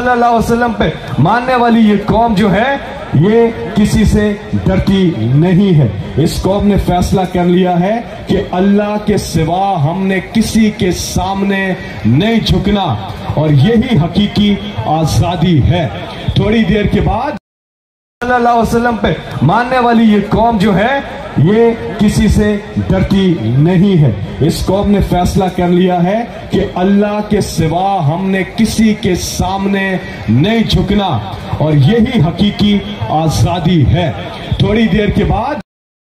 सल्लल्लाहु अलैहि वसल्लम पे मानने वाली ये कौम जो है ये किसी से डरती नहीं है। इस कौम ने फैसला कर लिया है कि अल्लाह के सिवा हमने किसी के सामने नहीं झुकना, और यही हकीकी आजादी है। थोड़ी देर के बाद सल्लल्लाहु अलैहि वसल्लम पे मानने वाली ये कौम जो है ये किसी से डरती नहीं है। इस कौम ने फैसला कर लिया है कि अल्लाह के सिवा हमने किसी के सामने नहीं झुकना, और यही हकीकी आजादी है। थोड़ी देर के बाद